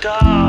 guitarra.